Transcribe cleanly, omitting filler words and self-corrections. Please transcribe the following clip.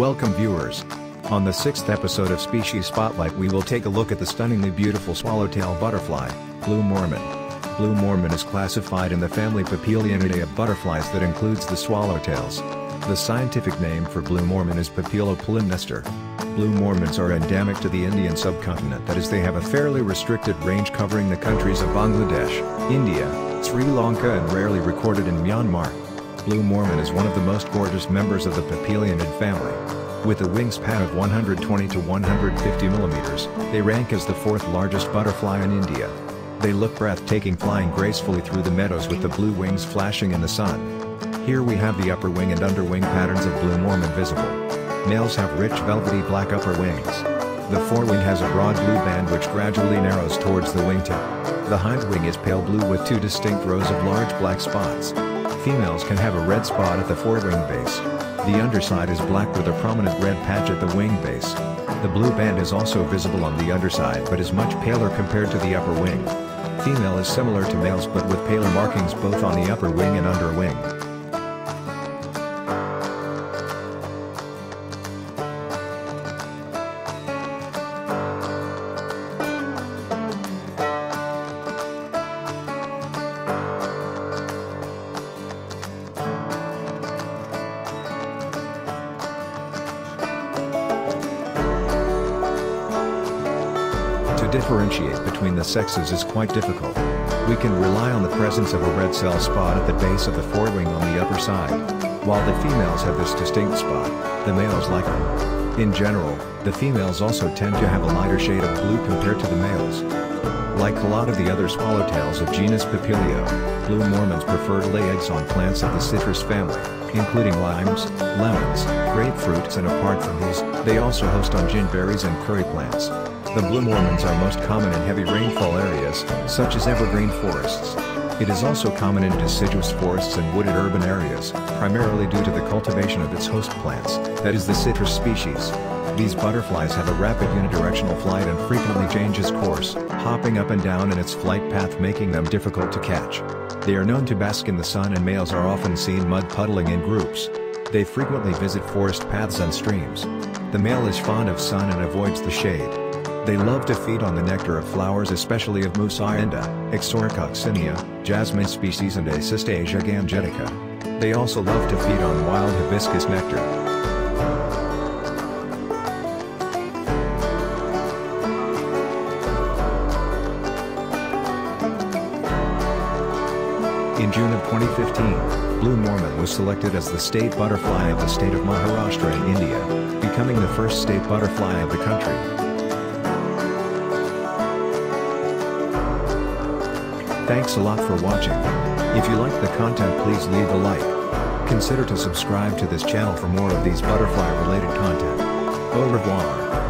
Welcome viewers. On the 6th episode of Species Spotlight we will take a look at the stunningly beautiful swallowtail butterfly, Blue Mormon. Blue Mormon is classified in the family Papilionidae of butterflies that includes the swallowtails. The scientific name for Blue Mormon is Papilio polymnestor. Blue Mormons are endemic to the Indian subcontinent, that is they have a fairly restricted range covering the countries of Bangladesh, India, Sri Lanka and rarely recorded in Myanmar. Blue Mormon is one of the most gorgeous members of the Papilionidae family. With a wingspan of 120 to 150 millimeters, they rank as the fourth largest butterfly in India. They look breathtaking flying gracefully through the meadows with the blue wings flashing in the sun. Here we have the upper wing and underwing patterns of Blue Mormon visible. Males have rich velvety black upper wings. The forewing has a broad blue band which gradually narrows towards the wingtip. The hind wing is pale blue with two distinct rows of large black spots. Females can have a red spot at the forewing base. The underside is black with a prominent red patch at the wing base. The blue band is also visible on the underside but is much paler compared to the upper wing. Female is similar to males but with paler markings both on the upper wing and underwing. To differentiate between the sexes is quite difficult. We can rely on the presence of a red cell spot at the base of the forewing on the upper side. While the females have this distinct spot, the males lack them. In general, the females also tend to have a lighter shade of blue compared to the males. Like a lot of the other swallowtails of genus Papilio, Blue Mormons prefer to lay eggs on plants of the citrus family, including limes, lemons, grapefruits and apart from these, they also host on gin berries and curry plants. The Blue Mormons are most common in heavy rainfall areas, such as evergreen forests. It is also common in deciduous forests and wooded urban areas, primarily due to the cultivation of its host plants, that is the citrus species. These butterflies have a rapid unidirectional flight and frequently changes course, hopping up and down in its flight path making them difficult to catch. They are known to bask in the sun and males are often seen mud puddling in groups. They frequently visit forest paths and streams. The male is fond of sun and avoids the shade. They love to feed on the nectar of flowers especially of Musaenda, Exoricoxinia, jasmine species and Asystasia gangetica. They also love to feed on wild hibiscus nectar. In June of 2015, Blue Mormon was selected as the state butterfly of the state of Maharashtra in India, becoming the first state butterfly of the country. Thanks a lot for watching. If you like the content please leave a like. Consider to subscribe to this channel for more of these butterfly related content. Au revoir.